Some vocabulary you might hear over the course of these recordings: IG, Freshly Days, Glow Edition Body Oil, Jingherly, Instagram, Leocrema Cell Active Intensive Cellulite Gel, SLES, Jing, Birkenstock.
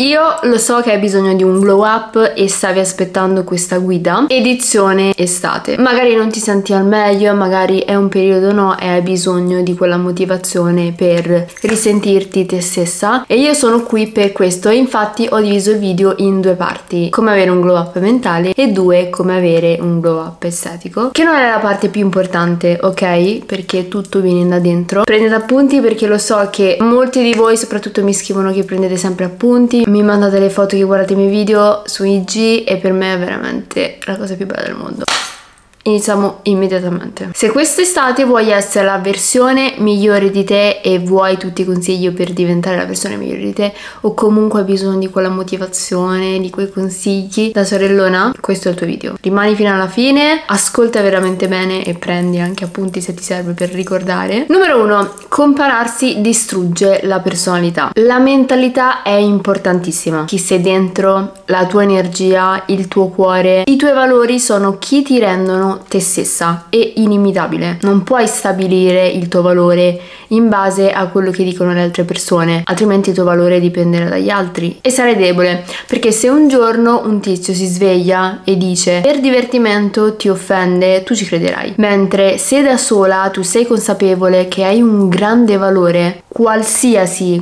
Io lo so che hai bisogno di un glow up e stavi aspettando questa guida, edizione estate. Magari non ti senti al meglio, magari è un periodo no e hai bisogno di quella motivazione per risentirti te stessa, e io sono qui per questo. Infatti ho diviso il video in due parti: come avere un glow up mentale e due, come avere un glow up estetico, che non è la parte più importante, ok? Perché tutto viene da dentro. Prendete appunti, perché lo so che molti di voi soprattutto mi scrivono che prendete sempre appunti, mi mandate le foto che guardate i miei video su IG, e per me è veramente la cosa più bella del mondo. Iniziamo immediatamente. Se quest'estate vuoi essere la versione migliore di te e vuoi tutti i consigli per diventare la versione migliore di te, o comunque hai bisogno di quella motivazione, di quei consigli da sorellona, questo è il tuo video. Rimani fino alla fine, ascolta veramente bene e prendi anche appunti se ti serve per ricordare. Numero 1. Compararsi distrugge la personalità. La mentalità è importantissima. Chi sei dentro, la tua energia, il tuo cuore, i tuoi valori sono chi ti rendono te stessa e inimitabile. Non puoi stabilire il tuo valore in base a quello che dicono le altre persone, altrimenti il tuo valore dipenderà dagli altri e sarai debole, perché se un giorno un tizio si sveglia e dice "per divertimento" ti offende, tu ci crederai. Mentre se da sola tu sei consapevole che hai un grande valore, qualsiasi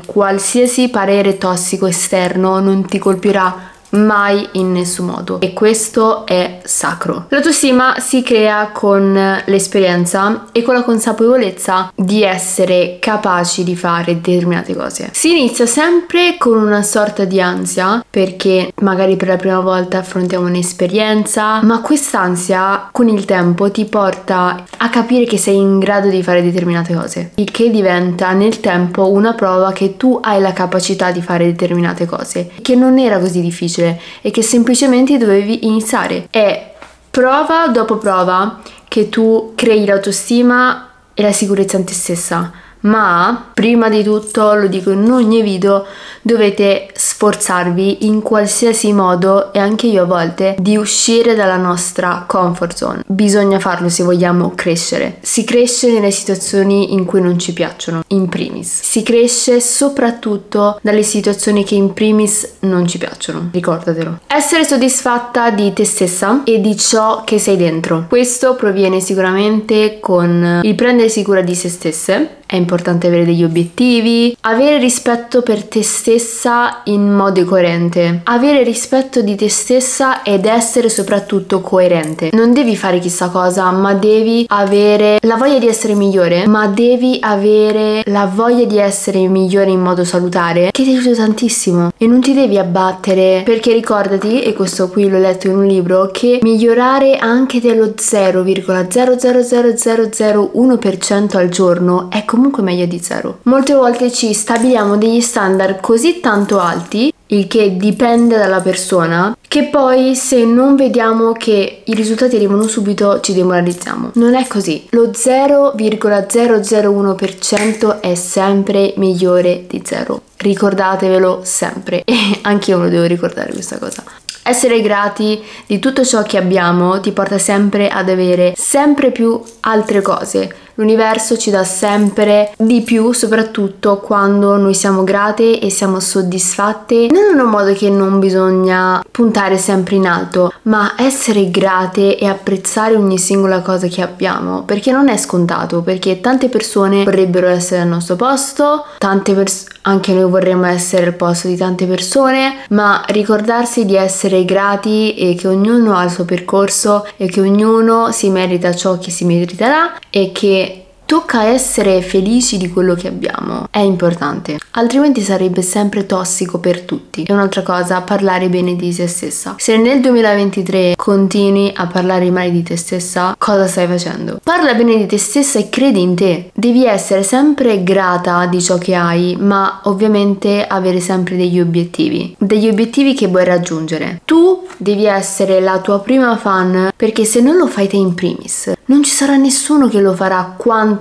parere tossico esterno non ti colpirà mai in nessun modo, e questo è sacro. L'autostima si crea con l'esperienza e con la consapevolezza di essere capaci di fare determinate cose. Si inizia sempre con una sorta di ansia, perché magari per la prima volta affrontiamo un'esperienza, ma quest'ansia con il tempo ti porta a capire che sei in grado di fare determinate cose, il che diventa nel tempo una prova che tu hai la capacità di fare determinate cose, che non era così difficile e che semplicemente dovevi iniziare. È prova dopo prova che tu crei l'autostima e la sicurezza in te stessa, ma prima di tutto, lo dico in ogni video, dovete sforzarvi in qualsiasi modo, e anche io a volte, di uscire dalla nostra comfort zone. Bisogna farlo se vogliamo crescere. Si cresce nelle situazioni in cui non ci piacciono, in primis. Si cresce soprattutto dalle situazioni che in primis non ci piacciono, ricordatelo. Essere soddisfatta di te stessa e di ciò che sei dentro. Questo proviene sicuramente con il prendersi cura di se stesse. È importante avere degli obiettivi, avere rispetto per te stessa in modo coerente, avere rispetto di te stessa ed essere soprattutto coerente. Non devi fare chissà cosa, ma devi avere la voglia di essere migliore, ma devi avere la voglia di essere migliore in modo salutare, che ti aiuta tantissimo, e non ti devi abbattere, perché ricordati, e questo qui l'ho letto in un libro, che migliorare anche dello 0,0000001% al giorno è comunque meglio di zero. Molte volte ci stabiliamo degli standard così tanto alti, il che dipende dalla persona, che poi se non vediamo che i risultati arrivano subito ci demoralizziamo. Non è così. Lo 0,001% è sempre migliore di zero. Ricordatevelo sempre, e anche io me lo devo ricordare questa cosa. Essere grati di tutto ciò che abbiamo ti porta sempre ad avere sempre più altre cose. L'universo ci dà sempre di più, soprattutto quando noi siamo grate e siamo soddisfatte. Non in un modo che non bisogna puntare sempre in alto, ma essere grate e apprezzare ogni singola cosa che abbiamo, perché non è scontato, perché tante persone vorrebbero essere al nostro posto, anche noi vorremmo essere al posto di tante persone, ma ricordarsi di essere grati e che ognuno ha il suo percorso e che ognuno si merita ciò che si meriterà e che tocca essere felici di quello che abbiamo, è importante, altrimenti sarebbe sempre tossico per tutti. E un'altra cosa, parlare bene di se stessa. Se nel 2023 continui a parlare male di te stessa, cosa stai facendo? Parla bene di te stessa e credi in te. Devi essere sempre grata di ciò che hai, ma ovviamente avere sempre degli obiettivi che vuoi raggiungere. Tu devi essere la tua prima fan, perché se non lo fai te in primis, non ci sarà nessuno che lo farà quanto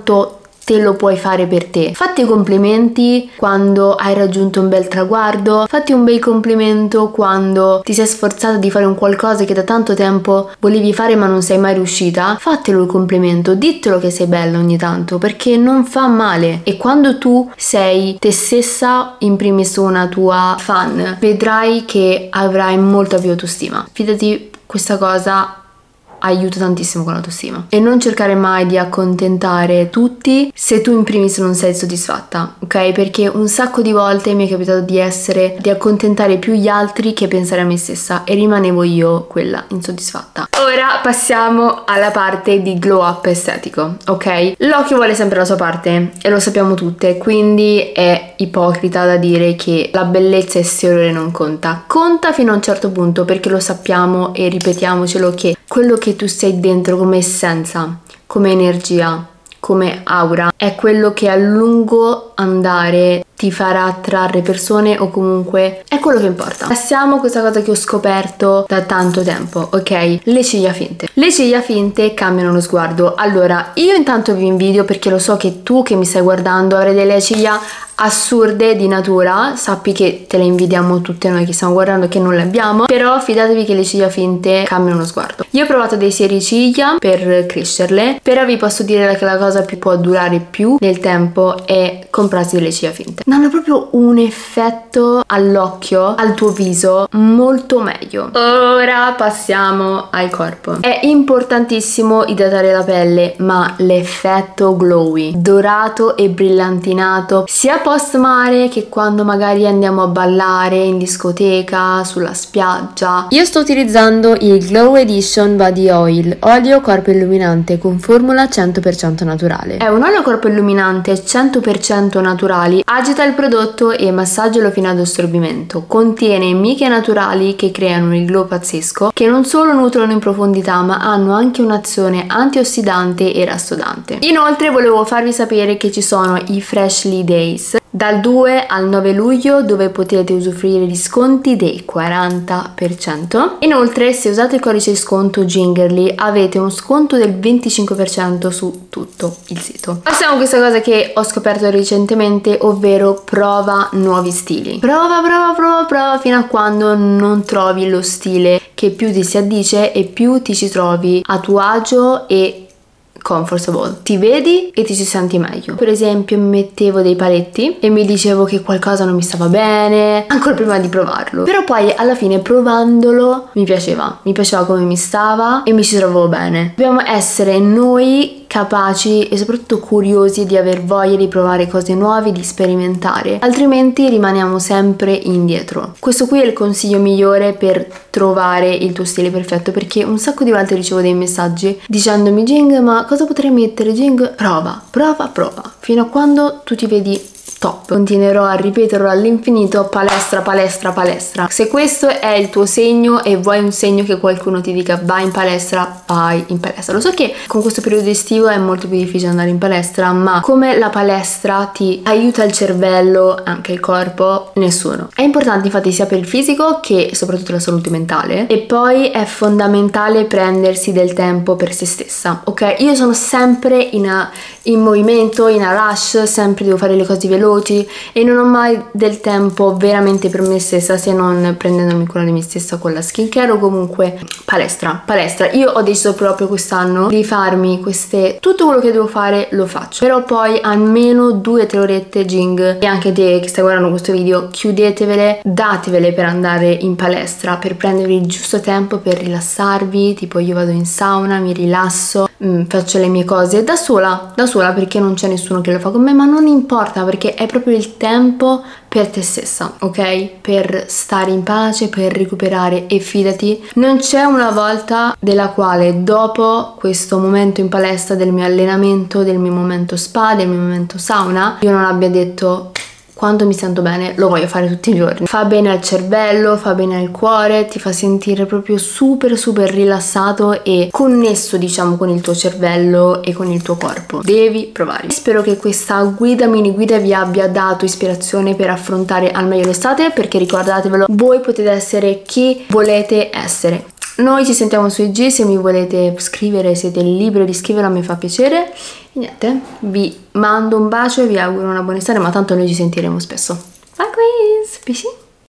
te lo puoi fare per te. Fatti i complimenti quando hai raggiunto un bel traguardo, fatti un bel complimento quando ti sei sforzato di fare un qualcosa che da tanto tempo volevi fare ma non sei mai riuscita. Fatelo il complimento, ditelo che sei bella ogni tanto, perché non fa male. E quando tu sei te stessa, in primis una tua fan, vedrai che avrai molta più autostima. Fidati, questa cosa aiuta tantissimo con l'autostima. E non cercare mai di accontentare tutti se tu in primis non sei soddisfatta, ok? Perché un sacco di volte mi è capitato di accontentare più gli altri che pensare a me stessa, e rimanevo io quella insoddisfatta. Ora passiamo alla parte di glow up estetico, ok? L'occhio vuole sempre la sua parte e lo sappiamo tutte, quindi è ipocrita da dire che la bellezza esteriore non conta. Conta fino a un certo punto, perché lo sappiamo e ripetiamocelo che quello che tu sei dentro come essenza, come energia, come aura, è quello che a lungo andare ti farà attrarre persone, o comunque è quello che importa. Passiamo a questa cosa che ho scoperto da tanto tempo, ok? Le ciglia finte. Le ciglia finte cambiano lo sguardo. Allora, io intanto vi invidio, perché lo so che tu che mi stai guardando avrai delle ciglia assurde di natura, sappi che te le invidiamo tutte noi che stiamo guardando, che non le abbiamo, però fidatevi che le ciglia finte cambiano lo sguardo. Io ho provato dei sericiglia per crescerle, però vi posso dire che la cosa che può durare più nel tempo è comprarsi delle ciglia finte. Danno proprio un effetto all'occhio, al tuo viso, molto meglio. Ora passiamo al corpo. È importantissimo idratare la pelle, ma l'effetto glowy, dorato e brillantinato, sia post mare che quando magari andiamo a ballare in discoteca, sulla spiaggia. Io sto utilizzando il Glow Edition Body Oil, olio corpo illuminante con formula 100% naturale. È un olio corpo illuminante 100% naturale. Agita il prodotto e massaggialo fino ad assorbimento. Contiene miche naturali che creano il glow pazzesco, che non solo nutrono in profondità ma hanno anche un'azione antiossidante e rassodante. Inoltre volevo farvi sapere che ci sono i Freshly Days dal 2 al 9 luglio, dove potete usufruire di sconti del 40%. Inoltre, se usate il codice sconto Jingherly avete uno sconto del 25% su tutto il sito. Passiamo a questa cosa che ho scoperto recentemente, ovvero prova nuovi stili. Prova fino a quando non trovi lo stile che più ti si addice e più ti ci trovi a tuo agio e comfortable, ti vedi e ti ci senti meglio. Per esempio, mettevo dei paletti e mi dicevo che qualcosa non mi stava bene ancora prima di provarlo, però poi alla fine provandolo mi piaceva come mi stava e mi ci trovavo bene. Dobbiamo essere noi capaci e soprattutto curiosi di aver voglia di provare cose nuove, di sperimentare, altrimenti rimaniamo sempre indietro. Questo qui è il consiglio migliore per trovare il tuo stile perfetto, perché un sacco di volte ricevo dei messaggi dicendomi: Jing, ma cosa potrei mettere? Jing, prova, fino a quando tu ti vedi top. Continuerò a ripeterlo all'infinito: palestra. Se questo è il tuo segno e vuoi un segno che qualcuno ti dica vai in palestra. Lo so che con questo periodo estivo è molto più difficile andare in palestra, ma come la palestra ti aiuta il cervello, anche il corpo, nessuno. È importante infatti sia per il fisico che soprattutto la salute mentale. E poi è fondamentale prendersi del tempo per se stessa, ok? Io sono sempre in movimento, in a rush, sempre devo fare le cose veloci e non ho mai del tempo veramente per me stessa, se non prendendomi cura di me stessa con la skincare o comunque palestra. Io ho deciso proprio quest'anno di farmi queste, tutto quello che devo fare lo faccio, però poi almeno 2-3 orette, Jing, e anche te che stai guardando questo video, chiudetevele, datevele per andare in palestra, per prendervi il giusto tempo per rilassarvi. Tipo, io vado in sauna, mi rilasso, faccio le mie cose da sola, perché non c'è nessuno che lo fa con me, ma non importa, perché è proprio il tempo per te stessa, ok? Per stare in pace, per recuperare. E fidati, non c'è una volta della quale dopo questo momento in palestra, del mio allenamento, del mio momento spa, del mio momento sauna, io non abbia detto: quando mi sento bene lo voglio fare tutti i giorni. Fa bene al cervello, fa bene al cuore, ti fa sentire proprio super rilassato e connesso, diciamo, con il tuo cervello e con il tuo corpo. Devi provare. Spero che questa mini guida vi abbia dato ispirazione per affrontare al meglio l'estate, perché ricordatevelo, voi potete essere chi volete essere. Noi ci sentiamo su IG, se mi volete scrivere siete liberi di scriverlo, mi fa piacere. E niente, vi mando un bacio e vi auguro una buona estate, ma tanto noi ci sentiremo spesso. Bye guys, bisci!